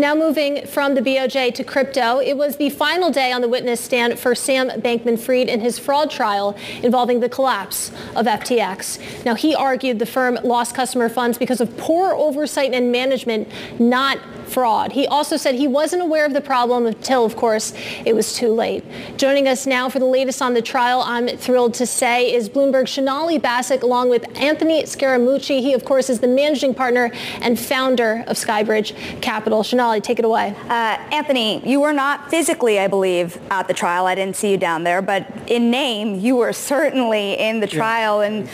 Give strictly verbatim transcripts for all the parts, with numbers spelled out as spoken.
Now moving from the B O J to crypto, it was the final day on the witness stand for Sam Bankman-Fried in his fraud trial involving the collapse of F T X. Now, he argued the firm lost customer funds because of poor oversight and management, not fraud. He also said he wasn't aware of the problem until, of course, it was too late. Joining us now for the latest on the trial, I'm thrilled to say, is Bloomberg's Sonali Basak, along with Anthony Scaramucci. He, of course, is the managing partner and founder of Skybridge Capital. Sonali, take it away. Uh, Anthony, you were not physically, I believe, at the trial. I didn't see you down there, but in name, you were certainly in the trial in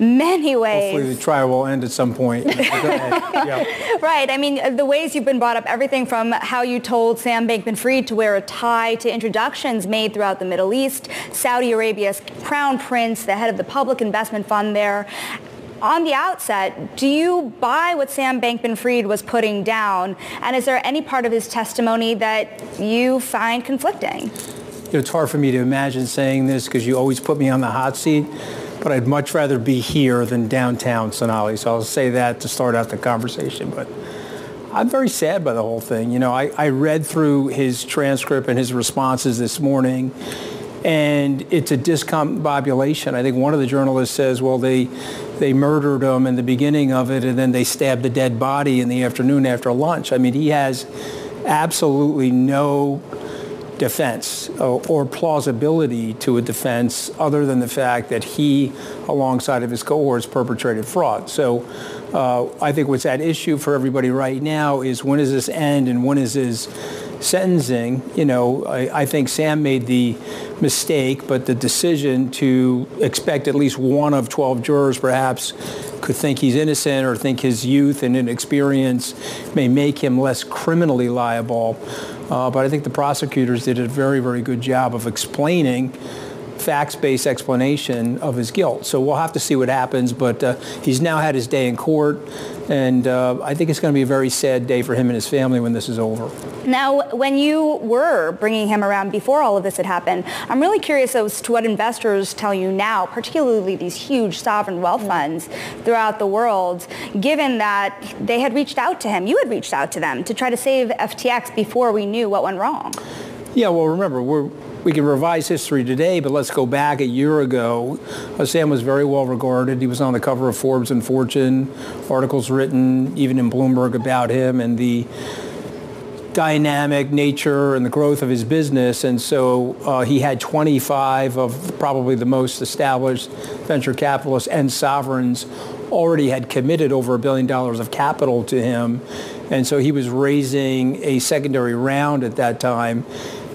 many ways. Hopefully the trial will end at some point. Yeah. Right. I mean, the ways you've been brought up, everything from how you told Sam Bankman-Fried to wear a tie to introductions made throughout the Middle East, Saudi Arabia's crown prince, the head of the public investment fund there. On the outset, do you buy what Sam Bankman-Fried was putting down? And is there any part of his testimony that you find conflicting? It's hard for me to imagine saying this because you always put me on the hot seat, but I'd much rather be here than downtown, Sonali. So I'll say that to start out the conversation. But I'm very sad by the whole thing. You know, I, I read through his transcript and his responses this morning, and it's a discombobulation. I think one of the journalists says, well, they they murdered him in the beginning of it, and then they stabbed the dead body in the afternoon after lunch. I mean, he has absolutely no defense or plausibility to a defense other than the fact that he, alongside of his cohorts, perpetrated fraud. So uh, I think what's at issue for everybody right now is when does this end and when is his sentencing? You know, I, I think Sam made the mistake, but the decision to expect at least one of twelve jurors perhaps could think he's innocent or think his youth and inexperience may make him less criminally liable. Uh, but I think the prosecutors did a very, very good job of explaining, facts-based explanation of his guilt. So we'll have to see what happens, but uh, he's now had his day in court, and uh, I think it's going to be a very sad day for him and his family when this is over. Now, when you were bringing him around before all of this had happened, I'm really curious as to what investors tell you now, particularly these huge sovereign wealth funds throughout the world, given that they had reached out to him, you had reached out to them to try to save F T X before we knew what went wrong. Yeah, well, remember, we're We can revise history today, but let's go back a year ago. Uh, Sam was very well regarded. He was on the cover of Forbes and Fortune, articles written even in Bloomberg about him and the dynamic nature and the growth of his business. And so uh, he had twenty-five of probably the most established venture capitalists and sovereigns already had committed over a billion dollars of capital to him. And so he was raising a secondary round at that time.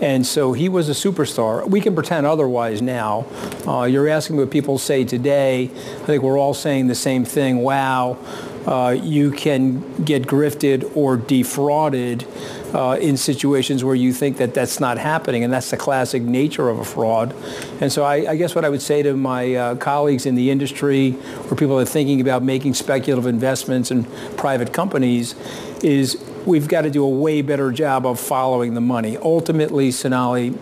And so he was a superstar. We can pretend otherwise now. Uh, you're asking what people say today. I think we're all saying the same thing. Wow, uh, you can get grifted or defrauded uh, in situations where you think that that's not happening. And that's the classic nature of a fraud. And so I, I guess what I would say to my uh, colleagues in the industry or people that are thinking about making speculative investments in private companies is, we've got to do a way better job of following the money. Ultimately, Sonali,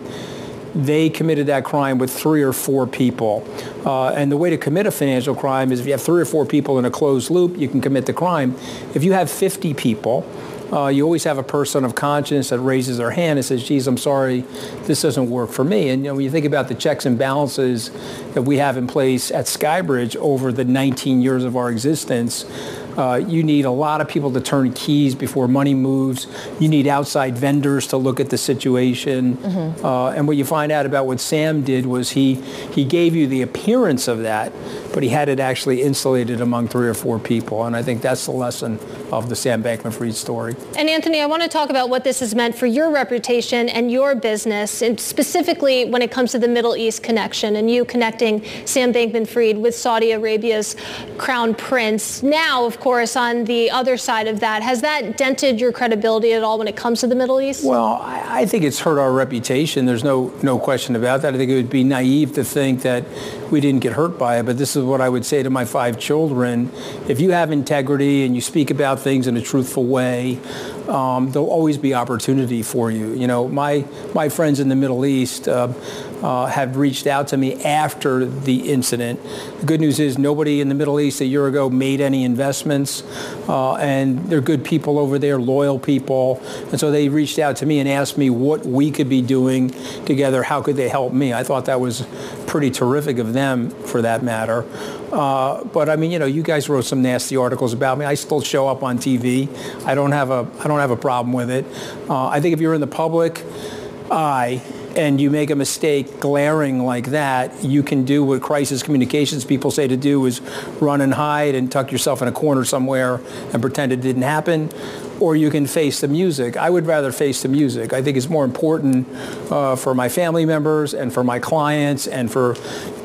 they committed that crime with three or four people. Uh, and the way to commit a financial crime is if you have three or four people in a closed loop, you can commit the crime. If you have fifty people, uh, you always have a person of conscience that raises their hand and says, geez, I'm sorry, this doesn't work for me. And you know, when you think about the checks and balances that we have in place at Skybridge over the nineteen years of our existence, Uh, you need a lot of people to turn keys before money moves. You need outside vendors to look at the situation. Mm-hmm. uh, and what you find out about what Sam did was he, he gave you the appearance of that, but he had it actually insulated among three or four people. And I think that's the lesson of the Sam Bankman-Fried story. And Anthony, I want to talk about what this has meant for your reputation and your business, and specifically when it comes to the Middle East connection and you connecting Sam Bankman-Fried with Saudi Arabia's crown prince. Now, of course, on the other side of that, has that dented your credibility at all when it comes to the Middle East? Well, I think it's hurt our reputation. There's no no question about that. I think it would be naive to think that we didn't get hurt by it, but this is what I would say to my five children. If you have integrity and you speak about things in a truthful way, um, there'll always be opportunity for you. You know, my my friends in the Middle East uh, uh, have reached out to me after the incident. The good news is nobody in the Middle East a year ago made any investments, uh, and they're good people over there, loyal people. And so they reached out to me and asked me what we could be doing together. How could they help me? I thought that was pretty terrific of them, for that matter. Uh, but I mean, you know, you guys wrote some nasty articles about me. I still show up on T V. I don't have a I don't have a problem with it. Uh, I think if you're in the public eye and you make a mistake glaring like that, you can do what crisis communications people say to do, is run and hide and tuck yourself in a corner somewhere and pretend it didn't happen. Or you can face the music. I would rather face the music. I think it's more important uh, for my family members and for my clients and for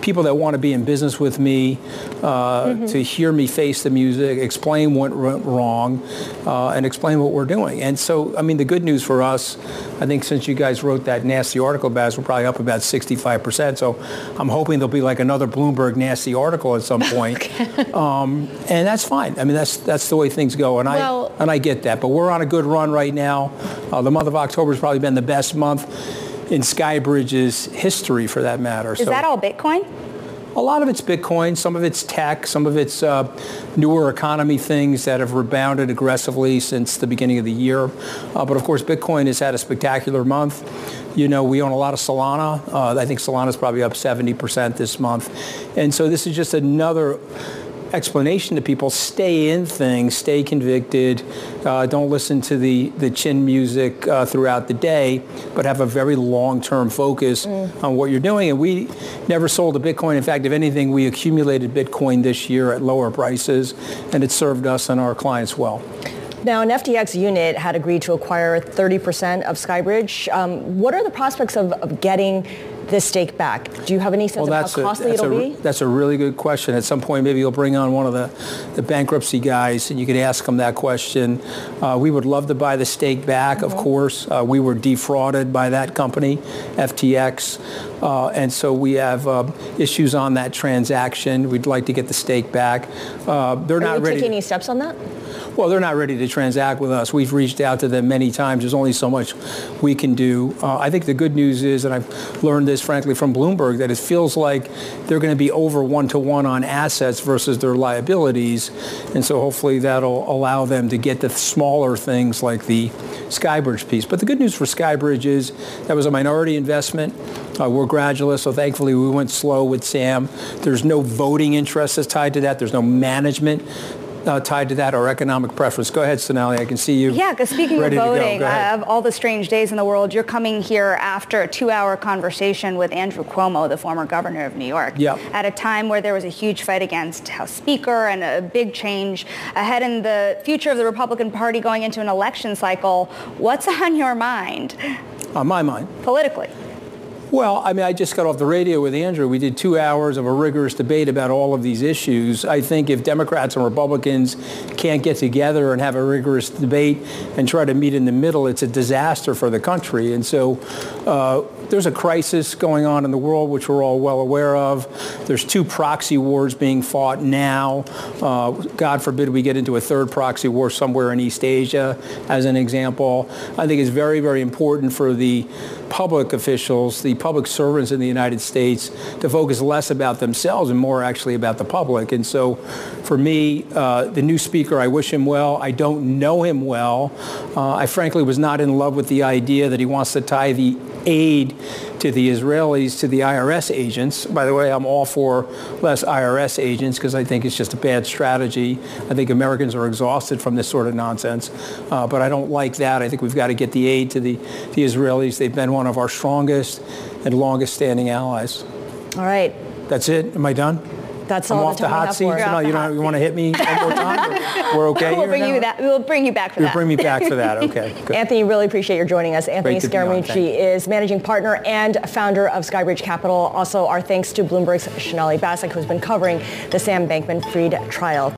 people that want to be in business with me uh, mm-hmm. to hear me face the music, explain what went wrong, uh, and explain what we're doing. And so, I mean, the good news for us, I think since you guys wrote that nasty article about us, we're probably up about sixty-five percent. So I'm hoping there'll be like another Bloomberg nasty article at some point. Okay. um, and that's fine. I mean, that's that's the way things go. And, well, I, and I get that. But we're on a good run right now. Uh, the month of October has probably been the best month in Skybridge's history, for that matter. Is so, that all Bitcoin? A lot of it's Bitcoin, some of it's tech, some of it's uh, newer economy things that have rebounded aggressively since the beginning of the year. Uh, but of course, Bitcoin has had a spectacular month. You know, we own a lot of Solana. Uh, I think Solana's probably up seventy percent this month. And so this is just another explanation to people: stay in things, stay convicted, uh, don't listen to the, the chin music uh, throughout the day, but have a very long-term focus mm. on what you're doing. And we never sold a Bitcoin. In fact, if anything, we accumulated Bitcoin this year at lower prices, and it served us and our clients well. Now, an F T X unit had agreed to acquire thirty percent of Skybridge. Um, what are the prospects of, of getting this stake back? Do you have any sense well, of how costly a, it'll a, be? That's a really good question. At some point, maybe you'll bring on one of the, the bankruptcy guys and you could ask them that question. Uh, we would love to buy the stake back, mm-hmm. of course. Uh, we were defrauded by that company, F T X, uh, and so we have uh, issues on that transaction. We'd like to get the stake back. Uh, they're Are not you ready taking to, any steps on that? Well, they're not ready to transact with us. We've reached out to them many times. There's only so much we can do. Uh, I think the good news is, and I've learned this, frankly, from Bloomberg, that it feels like they're going to be over one-to-one on assets versus their liabilities. And so hopefully that'll allow them to get the smaller things like the Skybridge piece. But the good news for Skybridge is that was a minority investment. Uh, we're gradualists, so thankfully we went slow with Sam. There's no voting interest that's tied to that. There's no management Uh, tied to that, or economic preference. Go ahead, Sonali. I can see you. Yeah, because speaking of voting, uh, of all the strange days in the world, you're coming here after a two-hour conversation with Andrew Cuomo, the former governor of New York, yep. at a time where there was a huge fight against House Speaker and a big change ahead in the future of the Republican Party going into an election cycle. What's on your mind? On my mind? Politically. Well, I mean, I just got off the radio with Andrew. We did two hours of a rigorous debate about all of these issues. I think if Democrats and Republicans can't get together and have a rigorous debate and try to meet in the middle, it's a disaster for the country. And so uh, there's a crisis going on in the world, which we're all well aware of. There's two proxy wars being fought now. Uh, God forbid we get into a third proxy war somewhere in East Asia, as an example. I think it's very, very important for the public officials, the public servants in the United States, to focus less about themselves and more actually about the public. And so for me, uh, the new speaker, I wish him well. I don't know him well. Uh, I frankly was not in love with the idea that he wants to tie the aid to the Israelis to the I R S agents. By the way, I'm all for less I R S agents because I think it's just a bad strategy. I think Americans are exhausted from this sort of nonsense. Uh, but I don't like that. I think we've got to get the aid to the, the Israelis. They've been one of our strongest and longest standing allies. All right. That's it. Am I done? That's I'm all off the, the hot seat. No, you don't. You want to hit me one more time? We're okay. We'll bring now? you that. We'll bring you back for You'll that. We'll bring me back for that. Okay. Good. Anthony, really appreciate your joining us. Anthony Scaramucci is managing partner and founder of Skybridge Capital. Also, our thanks to Bloomberg's Sonali Basak, who's been covering the Sam Bankman-Fried trial.